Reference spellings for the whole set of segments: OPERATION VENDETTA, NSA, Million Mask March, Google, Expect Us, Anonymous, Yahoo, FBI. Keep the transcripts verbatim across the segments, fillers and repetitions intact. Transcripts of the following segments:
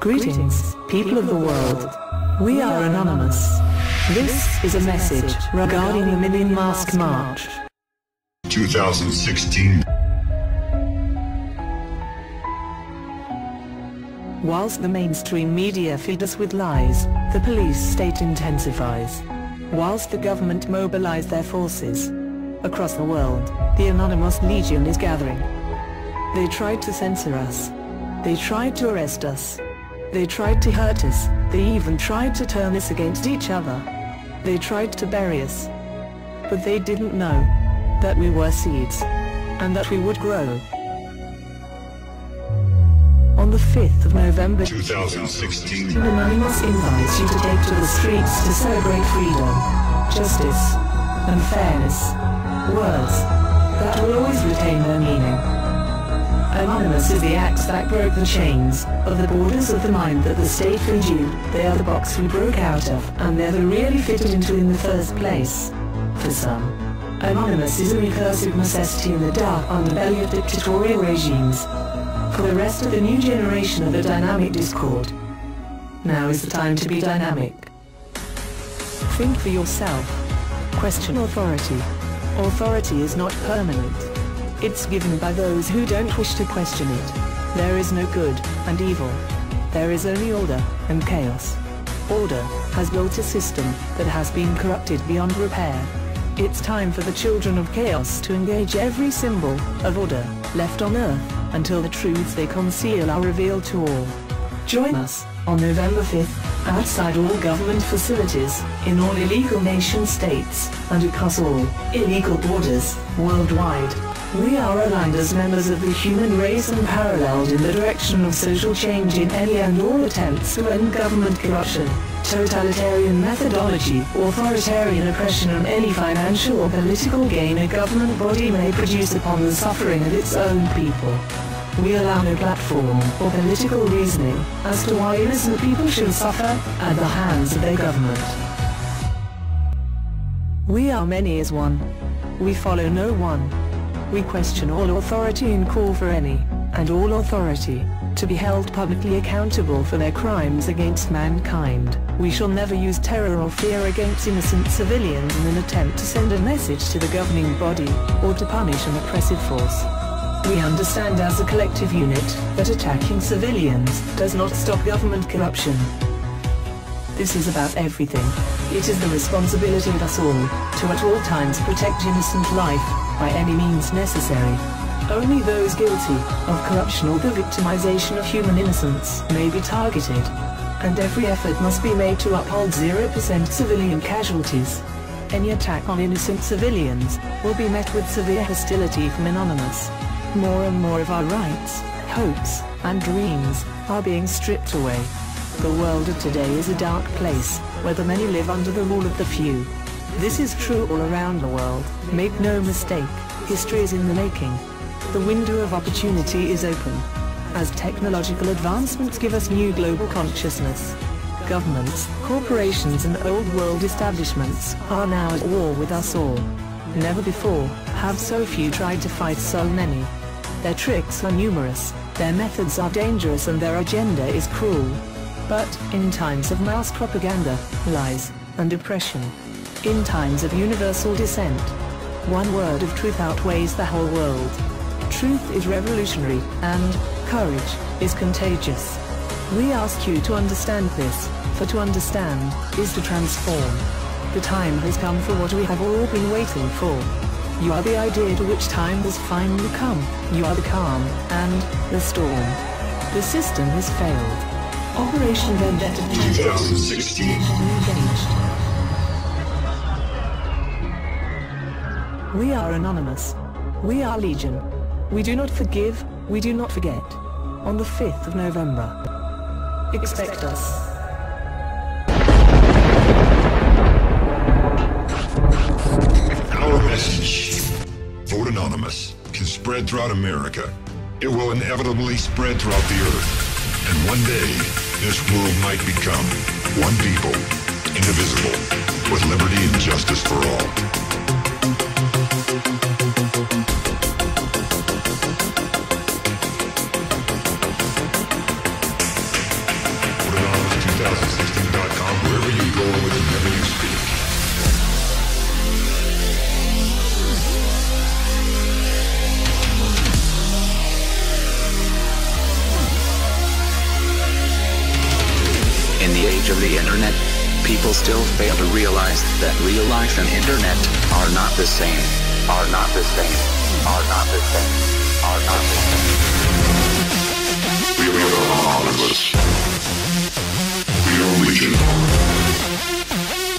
Greetings, people of the world. We are Anonymous. This is a message regarding the Million Mask March. twenty sixteen. Whilst the mainstream media feed us with lies, the police state intensifies. Whilst the government mobilize their forces across the world, the Anonymous Legion is gathering. They tried to censor us. They tried to arrest us. They tried to hurt us. They even tried to turn us against each other. They tried to bury us. But they didn't know that we were seeds, and that we would grow. On the fifth of November two thousand sixteen, Anonymous invites you to take to the streets to celebrate freedom, justice, and fairness. Words that will always retain their meaning. Anonymous is the act that broke the chains of the borders of the mind that the state fed you. They are the box we broke out of, and they're the really fitted into in the first place. For some, Anonymous is a recursive necessity in the dark underbelly of dictatorial regimes. For the rest of the new generation of the dynamic discord, now is the time to be dynamic. Think for yourself. Question authority. Authority is not permanent. It's given by those who don't wish to question it. There is no good and evil. There is only order and chaos. Order has built a system that has been corrupted beyond repair. It's time for the children of chaos to engage every symbol of order left on earth until the truths they conceal are revealed to all. Join us on November fifth outside all government facilities in all illegal nation states and across all illegal borders worldwide. We are aligned as members of the human race and paralleled in the direction of social change in any and all attempts to end government corruption, totalitarian methodology, authoritarian oppression, and any financial or political gain a government body may produce upon the suffering of its own people. We allow no platform or political reasoning as to why innocent people should suffer at the hands of their government. We are many as one. We follow no one. We question all authority and call for any, and all authority, to be held publicly accountable for their crimes against mankind. We shall never use terror or fear against innocent civilians in an attempt to send a message to the governing body, or to punish an oppressive force. We understand as a collective unit, that attacking civilians does not stop government corruption. This is about everything. It is the responsibility of us all, to at all times protect innocent life, by any means necessary. Only those guilty of corruption or the victimization of human innocence may be targeted, and every effort must be made to uphold zero percent civilian casualties. Any attack on innocent civilians will be met with severe hostility from Anonymous. More and more of our rights, hopes, and dreams are being stripped away. The world of today is a dark place, where the many live under the rule of the few. This is true all around the world. Make no mistake, history is in the making. The window of opportunity is open. As technological advancements give us new global consciousness, governments, corporations, and old world establishments are now at war with us all. Never before have so few tried to fight so many. Their tricks are numerous, their methods are dangerous, and their agenda is cruel. But, in times of mass propaganda, lies, and oppression, in times of universal dissent, one word of truth outweighs the whole world. Truth is revolutionary, and courage is contagious. We ask you to understand this, for to understand is to transform. The time has come for what we have all been waiting for. You are the idea to which time has finally come. You are the calm, and the storm. The system has failed. Operation Vendetta twenty sixteen engaged. We are Anonymous. We are Legion. We do not forgive, we do not forget. On the fifth of November. Expect us. Our message, Vote Anonymous, can spread throughout America. It will inevitably spread throughout the earth. And one day, this world might become one people, indivisible, with liberty and justice for all. age of the internet, people still fail to realize that real life and internet are not the same, are not the same, are not the same, are not the same. We are anonymous. We are legion.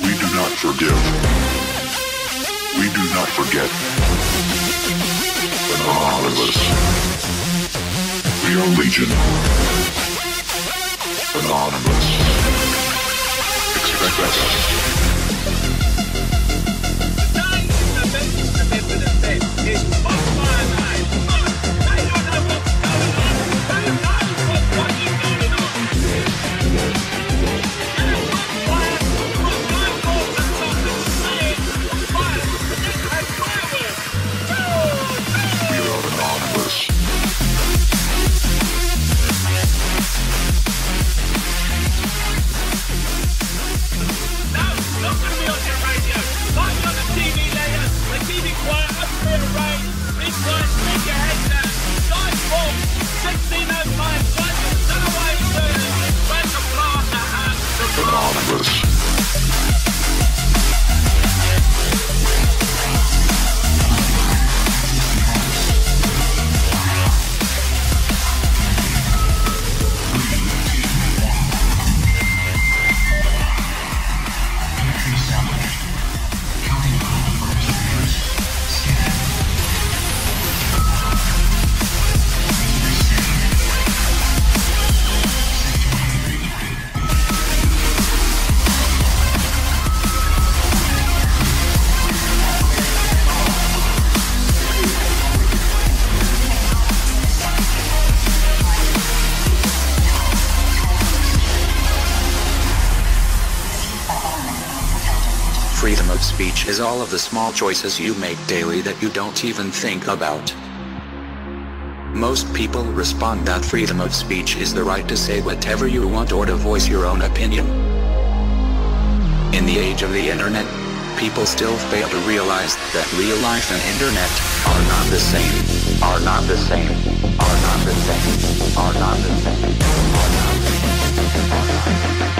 We do not forgive. We do not forget. Anonymous. We are legion. Anonymous. Expect us. The time to prevent the people that they is one by nine. Freedom of speech is all of the small choices you make daily that you don't even think about. Most people respond that freedom of speech is the right to say whatever you want or to voice your own opinion. In the age of the internet, people still fail to realize that real life and internet are not the same, are not the same, are not the same, are not the same, are not the same, are not the same.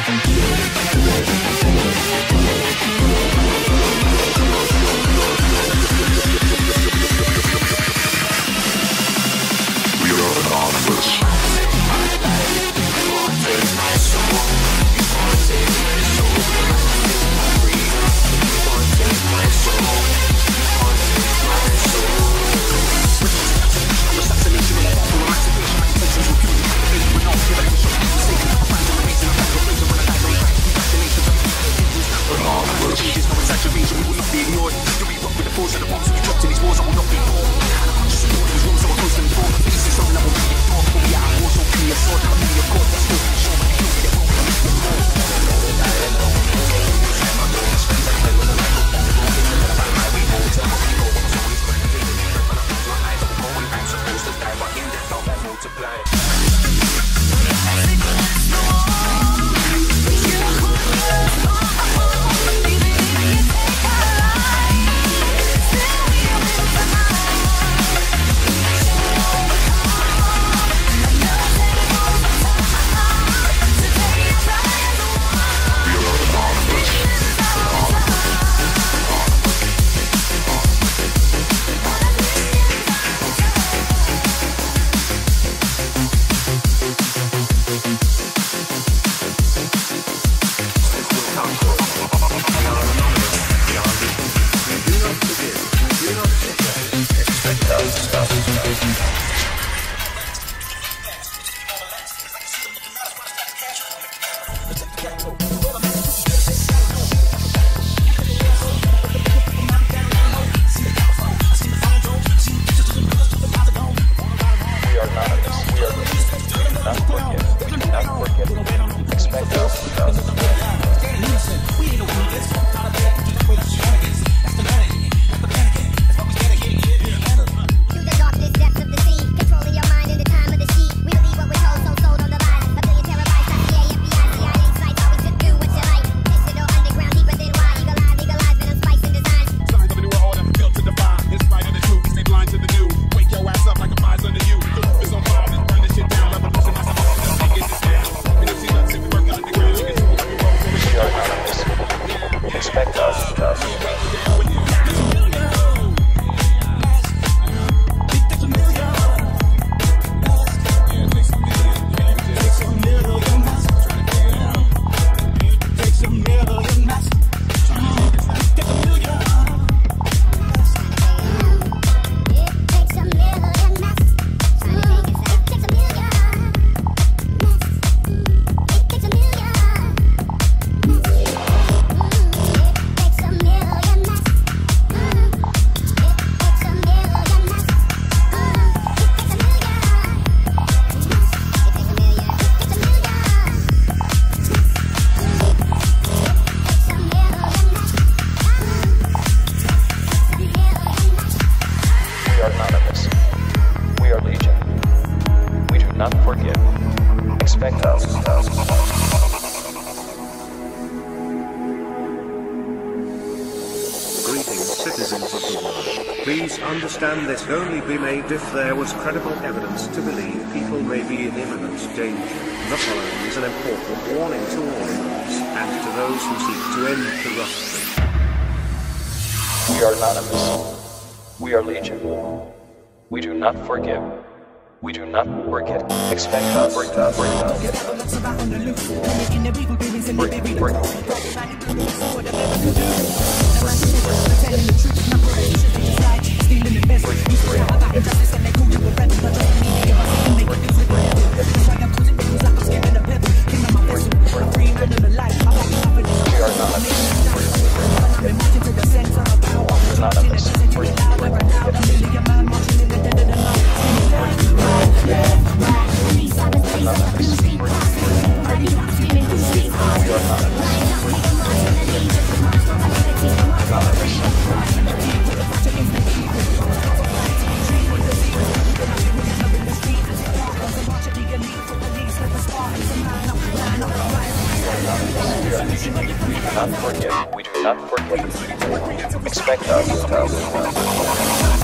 Take my soul, you can't take my soul, you can't take my soul. We are anonymous. We are legion. We do not forgive. Expect us. Citizens of the world, please understand this only be made if there was credible evidence to believe people may be in imminent danger. The following is an important warning to all immigrants and to those who seek to end corruption. We are anonymous. We are legion. We do not forgive. We do not forget. Expect us. Break up. Break up. Break We do not forget. We do not forget. Expect us to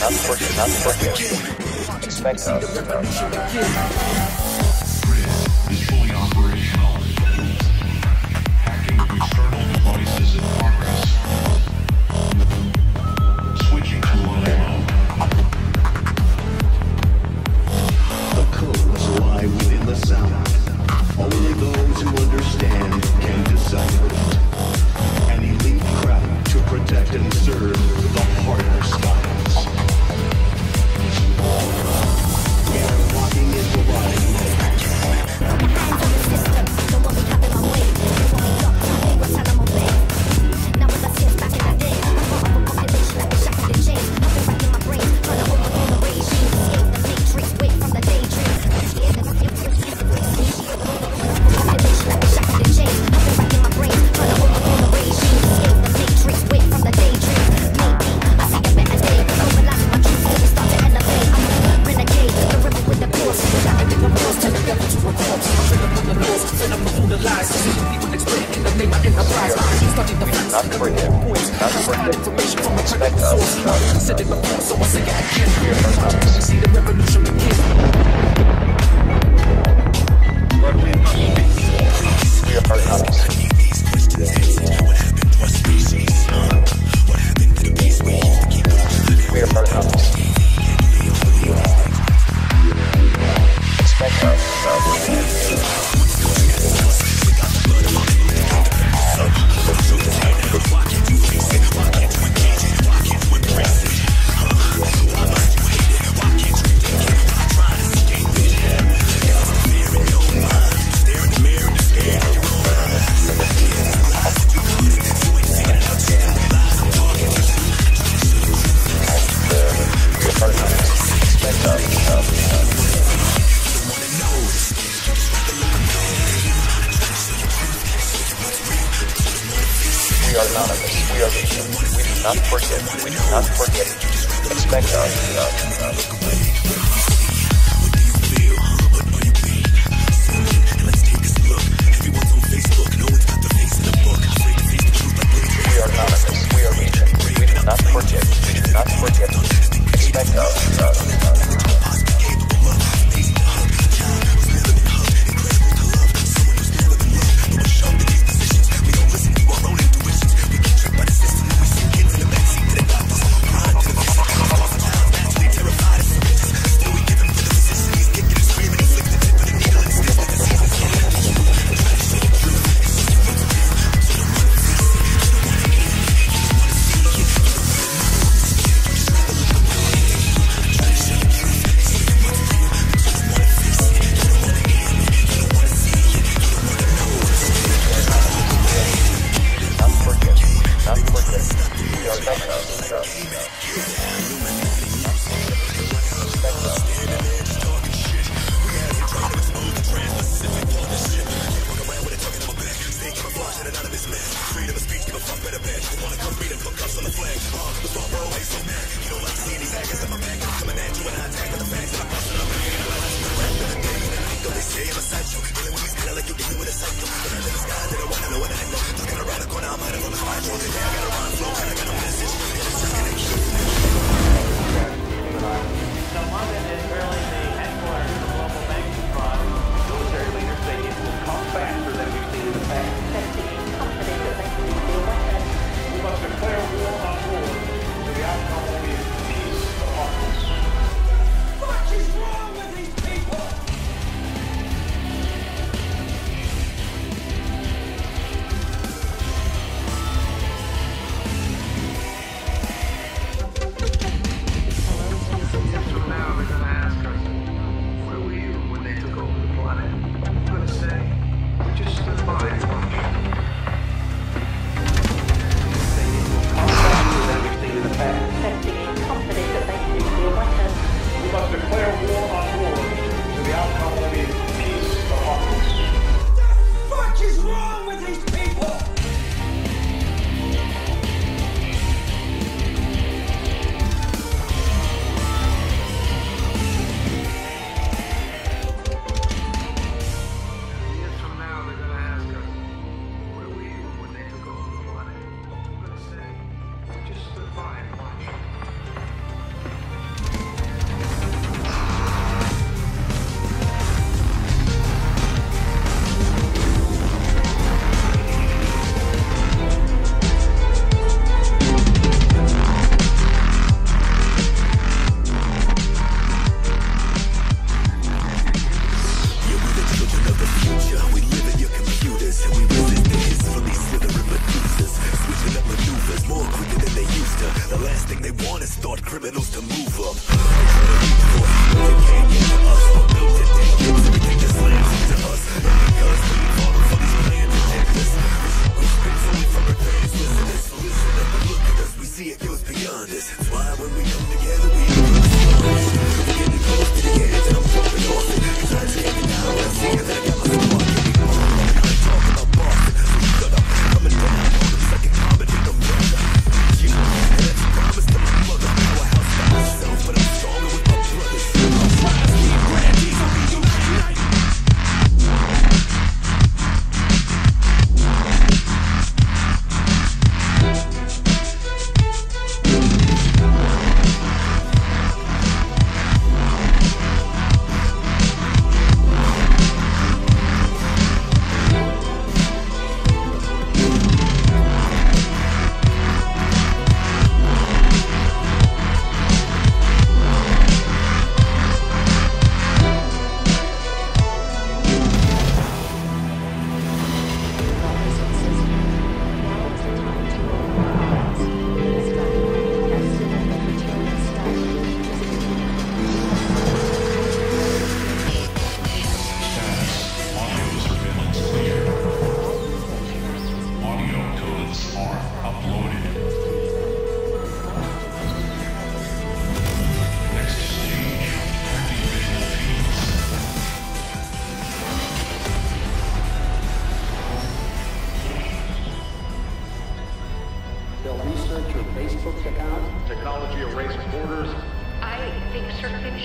Not forget, not forget. Expect us. are anonymous. We are patient. We do not forget. We do not forget. Expect our love.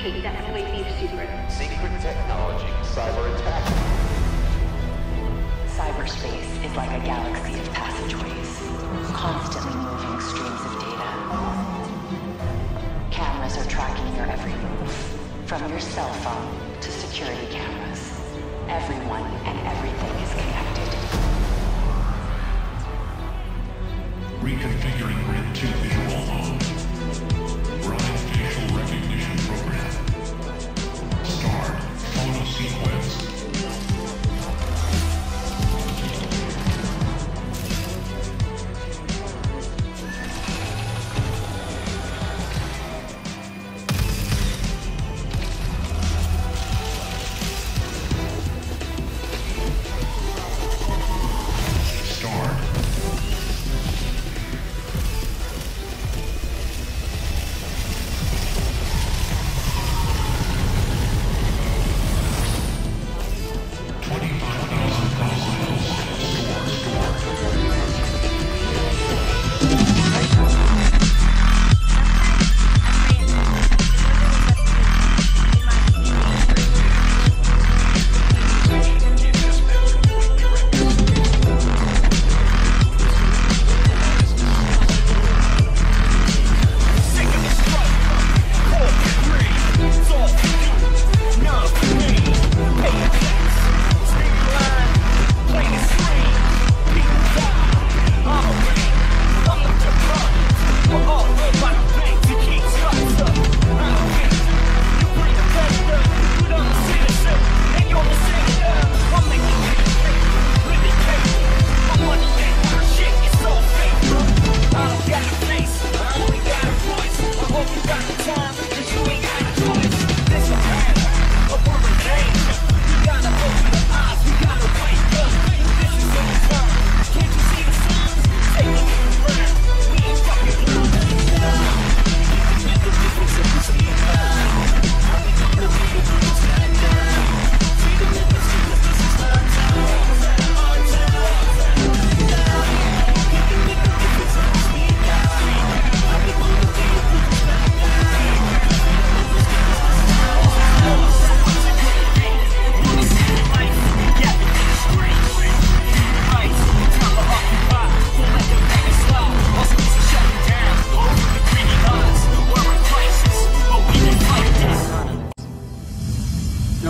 take that N L A P secret. Secret technology, cyber attack. Cyberspace is like a galaxy of passageways, constantly moving streams of data. Cameras are tracking your every move, from your cell phone to security cameras. Everyone and everything is connected. Reconfiguring grid to visual mode. Running facial recognition program. Start photo sequence.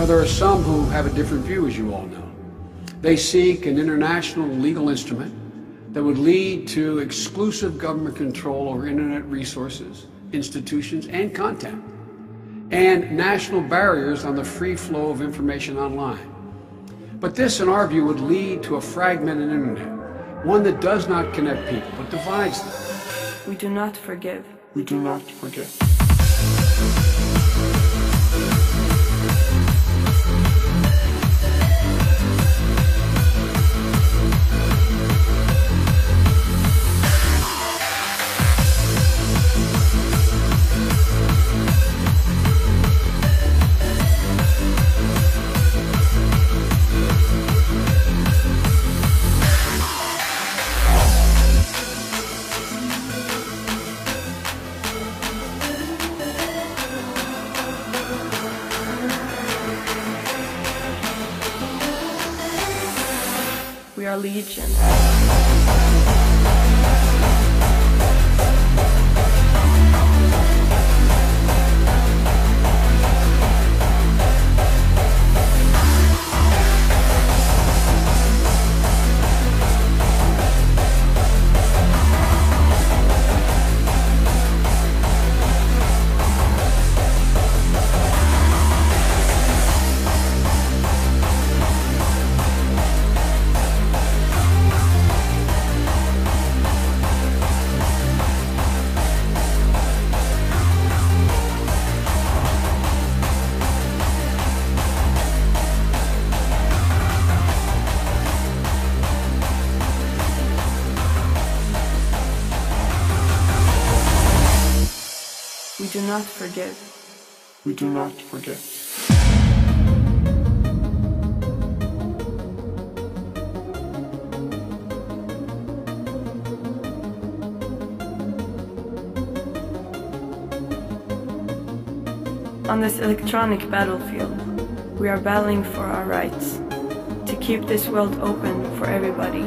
There are some who have a different view, as you all know. They seek an international legal instrument that would lead to exclusive government control over internet resources, institutions, and content, and national barriers on the free flow of information online. But this, in our view, would lead to a fragmented internet, one that does not connect people, but divides them. We do not forgive. We do not forgive. Legion. We do not forgive. We do not forgive. On this electronic battlefield, we are battling for our rights, to keep this world open for everybody.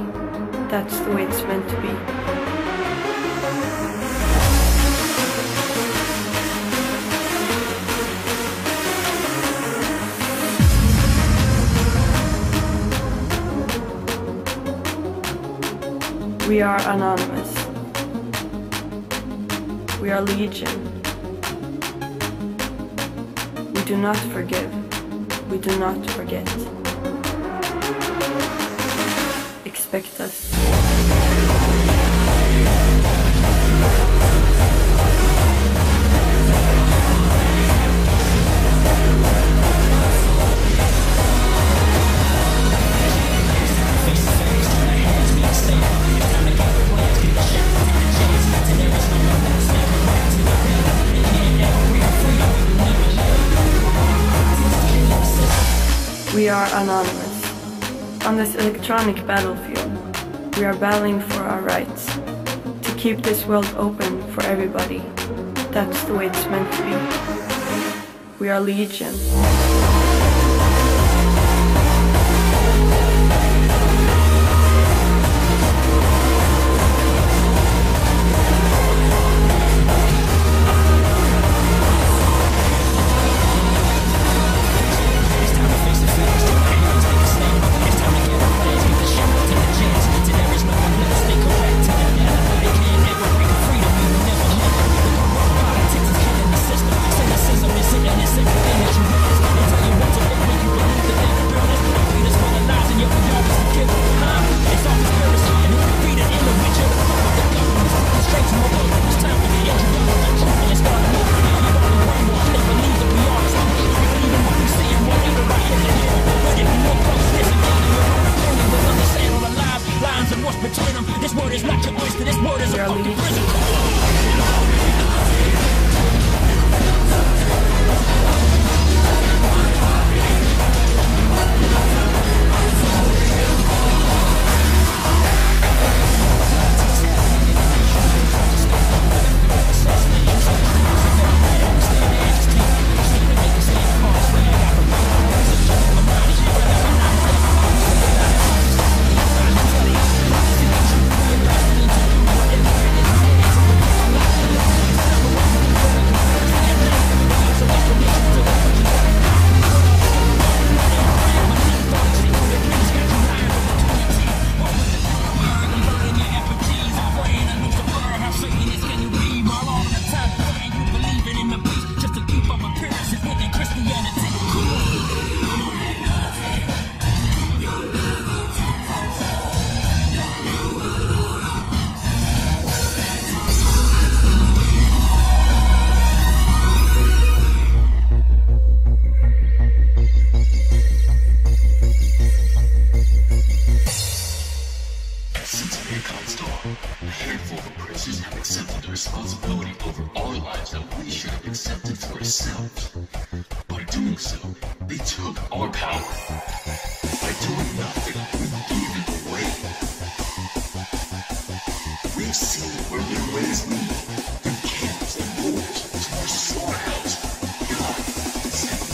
That's the way it's meant to be. We are anonymous. We are legion. We do not forgive. We do not forget. Expect us. We are anonymous. On this electronic battlefield, we are battling for our rights, to keep this world open for everybody. That's the way it's meant to be. We are legion. This word is not your oyster, this word is a fucking responsibility over our lives that we should have accepted for ourselves. By doing so, they took our power. By doing nothing, we gave it away. We've seen where their ways lead, their camps and borders to our storehouse. God, set you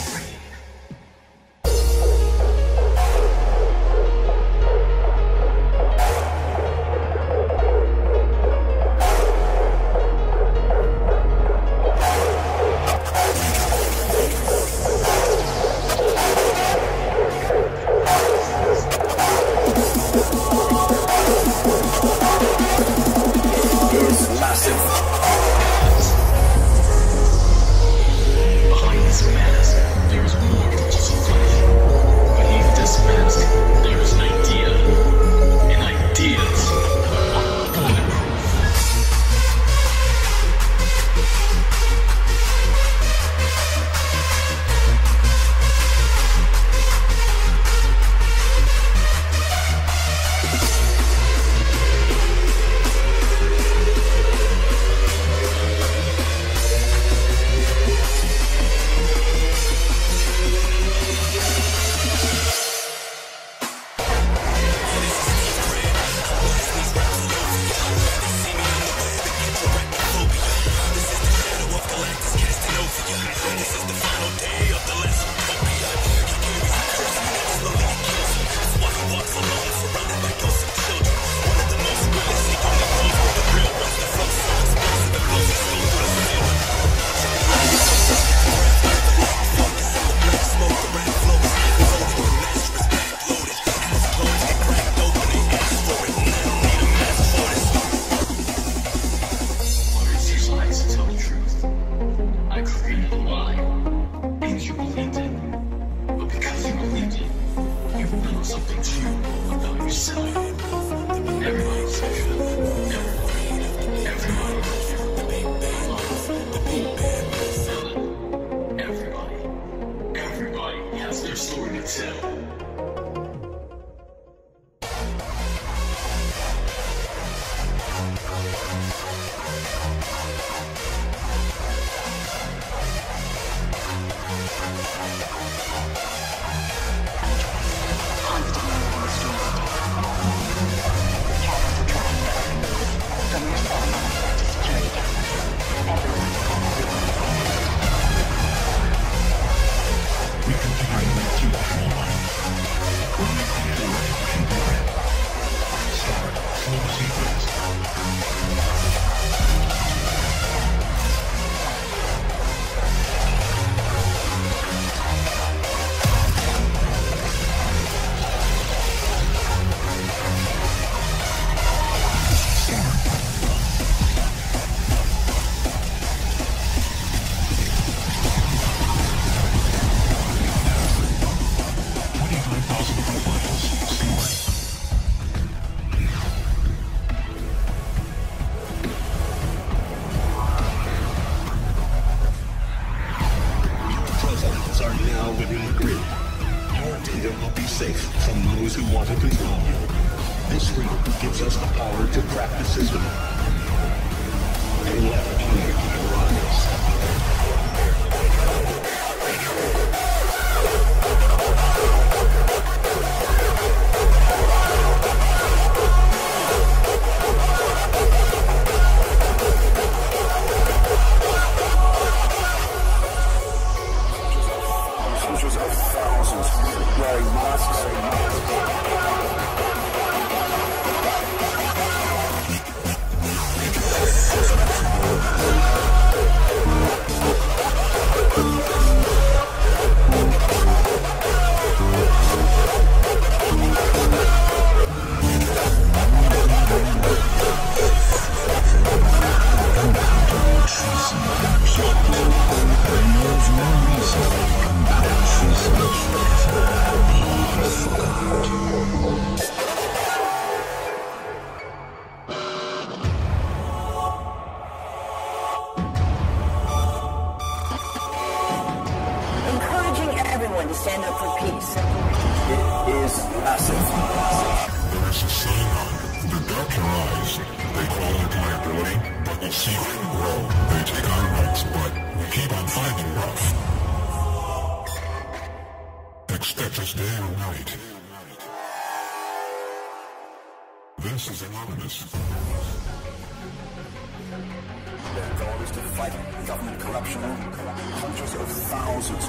This is Anonymous. Their goal is to fight government corruption. Hundreds of thousands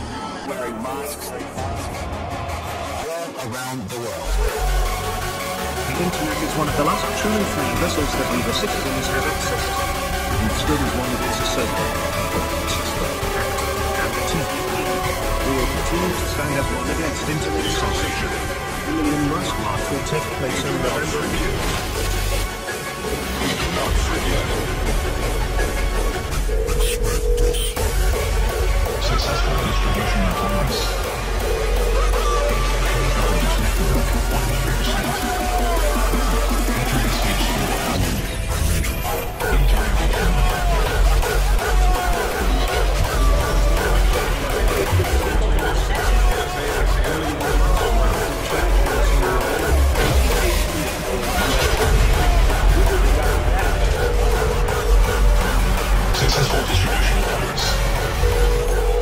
wearing masks all around the world. The internet is one of the last truly free vessels that we the citizens have access to. And still is one of its asserted, active, and achievable. We will continue to stand up against internet censorship. The Million Mask March will take place in November. We cannot forget. Spread this. Successful distribution of arms. Successful distribution of orders.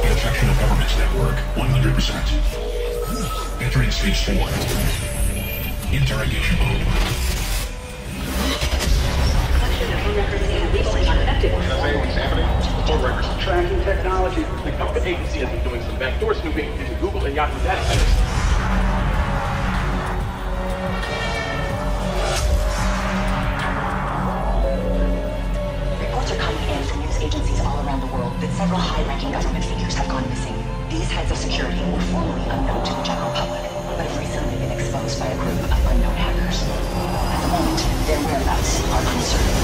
Infection of government's network, one hundred percent. Entering stage four. Interrogation mode. Collection of phone records and legally unaffected ones. N S A examining phone records. Tracking technology. The government agency has been doing some backdoor snooping into Google and Yahoo data centers. Several high-ranking government figures have gone missing. These heads of security were formerly unknown to the general public, but have recently been exposed by a group of unknown hackers. At the moment, their whereabouts are uncertain.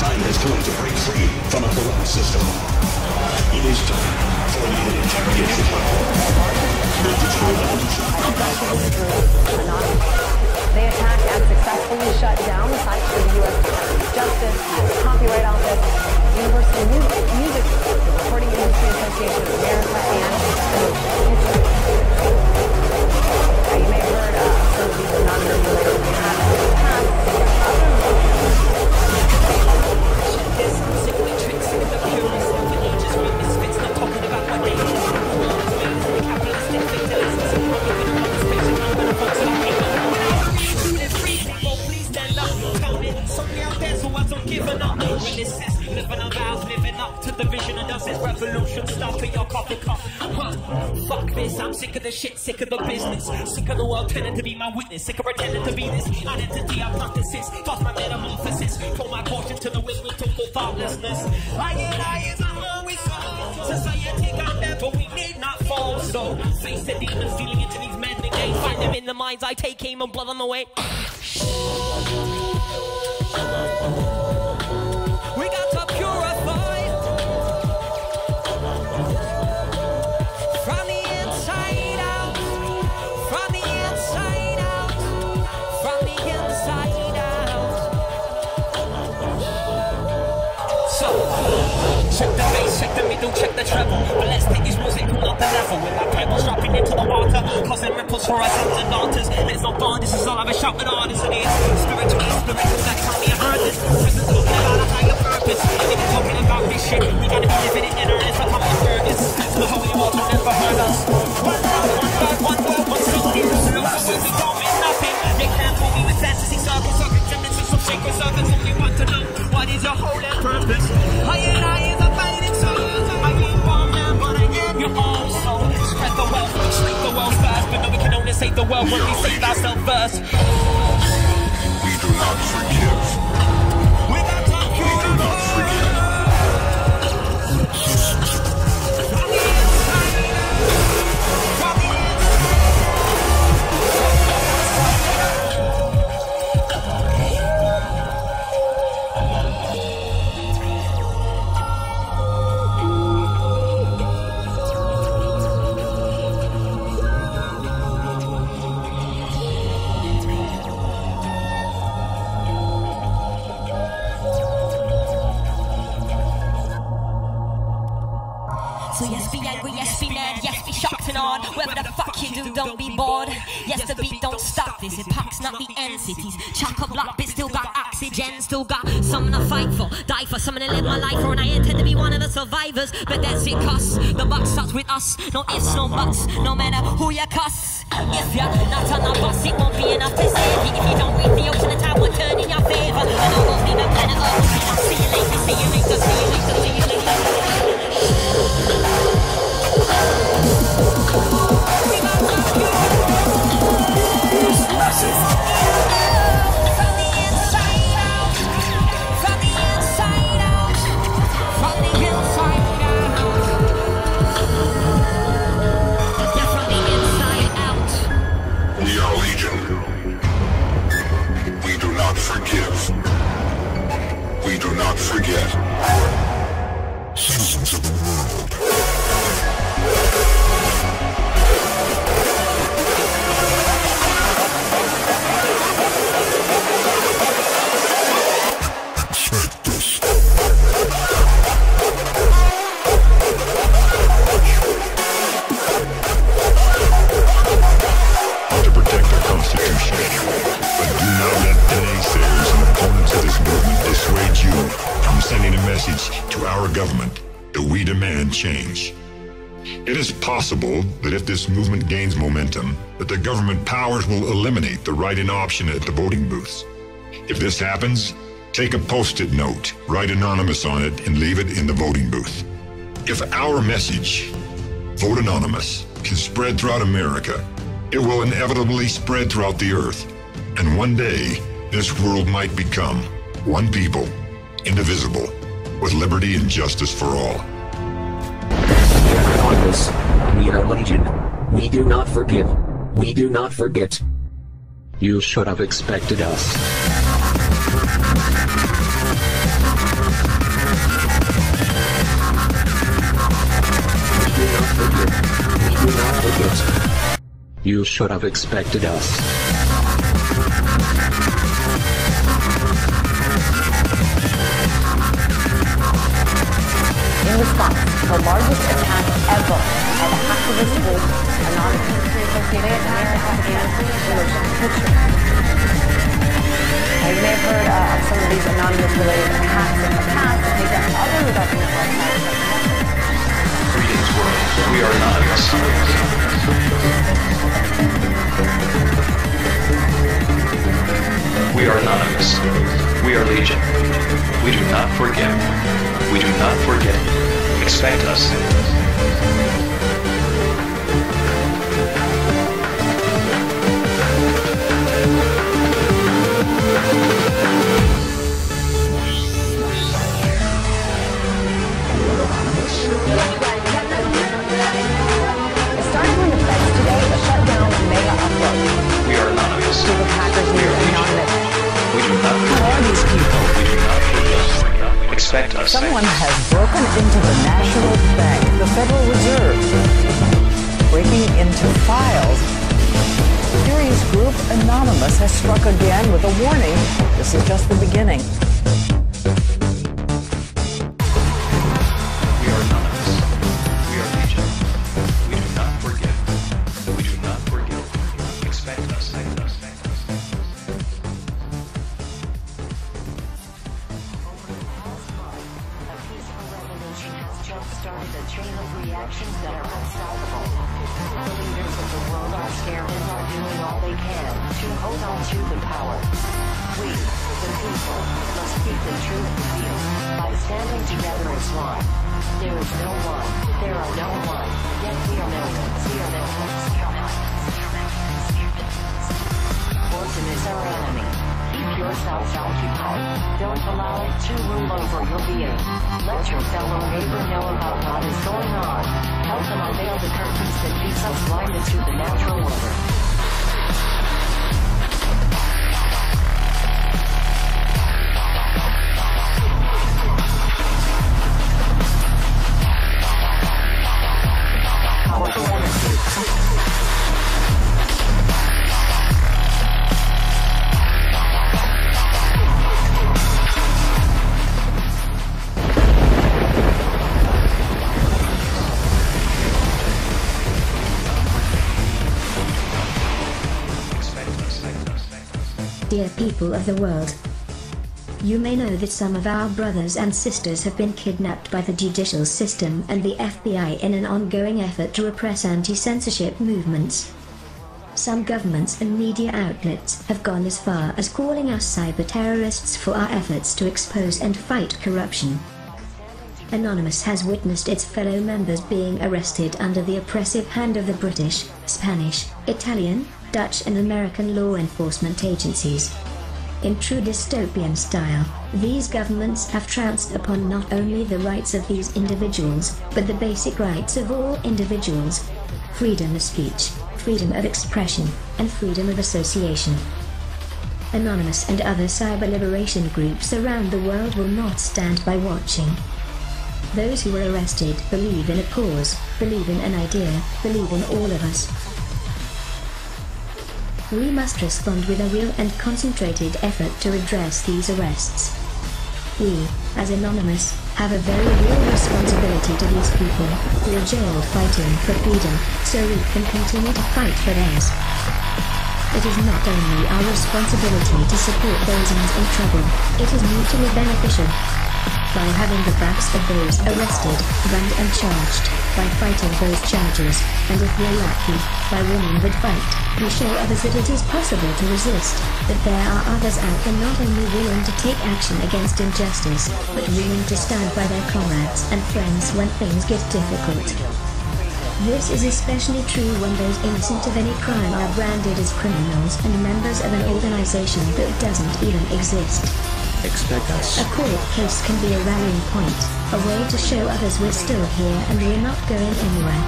Time has come to break free from a corrupt system. It is time for the interrogation. The digital They attacked and successfully shut down the sites for the U S Department of Justice, Copyright Office, Universal Music, Music Recording Industry Association of America, and uh, you may have heard of some of these non-regulated acts in the past. This milk off the cup. Huh, fuck this, I'm sick of the shit, sick of the business. Sick of the world tending to be my witness, sick of pretending to be this identity I've come to since. Toss my metamorphosis, throw my caution to the wind, we took for thoughtlessness. I and I is I'm always so. Society got that, but we need not fall. So, face the demons feeling into these maddening days. Find them in the minds I take aim and blood on the way. We got to purify from the inside out, from the inside out, from the inside out. So, check the bass, check the middle, check the treble. But let's take this music to another level. With our pebbles dropping into the water, causing ripples for us and daughters. Let's not bond, this is all I've been shouting on. This it is spiritual, spiritual, that's how we earn this. This is talking about a higher purpose. I've been talking about this shit. We gotta be living it in earnest. I've come to hear this. That's the holy world who never heard us. One word, one word, one word, one second. The words that don't mean nothing. They can't fool me with fantasy circles, circles, remnants of sacred circles. Only want to know what is your whole and purpose. Higher and higher, the fighting souls. I ain't one man, but I am your own soul. Spread the wealth, spread the wealth fast, but no, we can only save the world when we save ourselves first. We do not forgive. We got to we do not forgive. From the inside out, from the don't be bored, yes the beat don't stop this, it packs not the end cities, chock-a block but still got oxygen, still got something to fight for, die for, something to live my life for, and I intend to be one of the survivors, but that's it cuss, the buck starts with us, no ifs, no buts, no matter who you cuss, if you're not on the bus it won't be enough to save you, if you don't reach the ocean the tide will turn in your favour, and I won't leave a planet Earth, I'll see you later, see you later, see you later, see you later. That if this movement gains momentum, that the government powers will eliminate the write-in option at the voting booths. If this happens, take a post-it note, write Anonymous on it, and leave it in the voting booth. If our message, Vote Anonymous, can spread throughout America, it will inevitably spread throughout the earth. And one day, this world might become one people, indivisible, with liberty and justice for all. Anonymous. We are legion. We do not forgive. We do not forget. You should have expected us. We do not forgive. We do not forget. You should have expected us. In response to the largest attack ever by the activist group Anonymous, you may have heard uh, of some of these Anonymous-related attacks in the past that they got other government websites. Greetings, world. We are Anonymous. We are Anonymous. We are Legion. We do not forgive. We do not forget. Expect us. Someone has broken into the National Bank, the Federal Reserve, breaking into files. Furious group Anonymous has struck again with a warning. This is just the beginning. We are anonymous. We are legion. We do not forgive. We do not forgive. Expect us. Expect us. Expect us. Started a chain of reactions that are unstoppable. The leaders of the world are scared and are doing all they can to hold on to the power. We, the people, must keep the truth real by standing together as one. There is no one. There are no one. Yet we are millions. We are millions. Fortune is our enemy. Keep yourselves occupied. Don't allow it to rule over your being. Let your fellow neighbor know about what is going on. Help them unveil the curtains that keep us blinded to the natural order. Dear people of the world, you may know that some of our brothers and sisters have been kidnapped by the judicial system and the F B I in an ongoing effort to repress anti-censorship movements. Some governments and media outlets have gone as far as calling us cyber-terrorists for our efforts to expose and fight corruption. Anonymous has witnessed its fellow members being arrested under the oppressive hand of the British, Spanish, Italian, Dutch and American law enforcement agencies. In true dystopian style, these governments have trounced upon not only the rights of these individuals, but the basic rights of all individuals: freedom of speech, freedom of expression, and freedom of association. Anonymous and other cyber liberation groups around the world will not stand by watching. Those who were arrested believe in a cause, believe in an idea, believe in all of us. We must respond with a real and concentrated effort to redress these arrests. We, as Anonymous, have a very real responsibility to these people who are jailed fighting for freedom, so we can continue to fight for theirs. It is not only our responsibility to support those in trouble, it is mutually beneficial. By having the backs of those arrested, banned and charged, by fighting those charges, and if we're lucky, by winning the fight, we show others that it is possible to resist, that there are others out there not only willing to take action against injustice, but willing to stand by their comrades and friends when things get difficult. This is especially true when those innocent of any crime are branded as criminals and members of an organization that doesn't even exist. Expect us. A court case can be a rallying point, a way to show others we're still here and we're not going anywhere.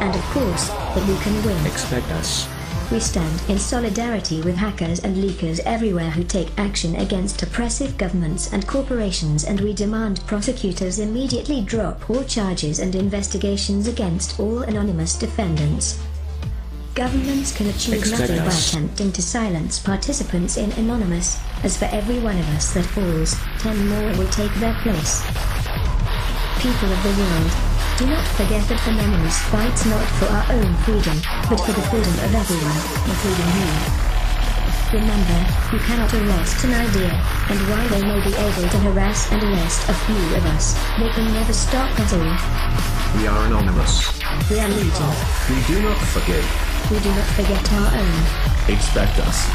And of course, that we can win. Expect us. We stand in solidarity with hackers and leakers everywhere who take action against oppressive governments and corporations, and we demand prosecutors immediately drop all charges and investigations against all anonymous defendants. Governments can achieve nothing by attempting to silence participants in Anonymous, as for every one of us that falls, ten more will take their place. People of the world, do not forget that Anonymous fights not for our own freedom, but for the freedom of everyone, including you. Remember, you cannot arrest an idea, and while they may be able to harass and arrest a few of us, they can never stop at all. We are Anonymous. We are legion. We do not forgive. We do not forget our own. Expect us.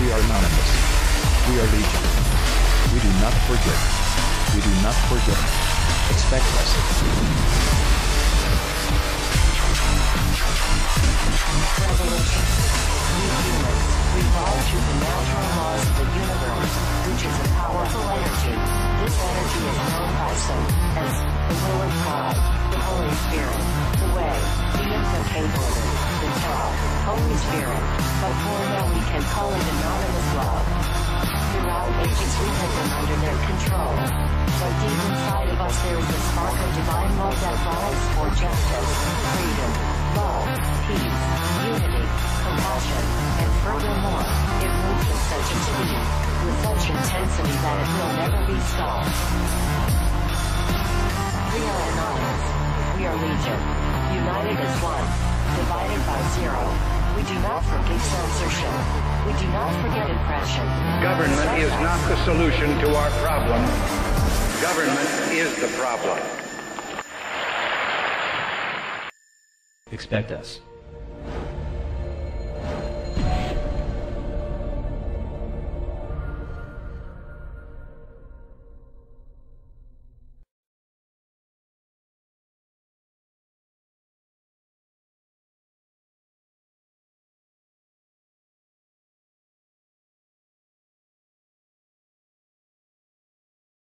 We are Anonymous. Revolution. We humans revolve through the natural laws of the universe, which is a powerful energy. This energy is known by some as the will of God, the Holy Spirit, the way, the implicator, the child, Holy Spirit, but for now we can call it anonymous love. Throughout ages we have been under their control, but deep inside of us there is a spark of divine love that vies for justice, freedom, love, peace, unity, compassion, and furthermore, it moves at such a speed, with such intensity that it will never be stopped. We are anonymous. We are legion, united as one, divided by zero. We do not forgive censorship. We do not forget oppression. Government is not the solution to our problem. Government is the problem. Expect us.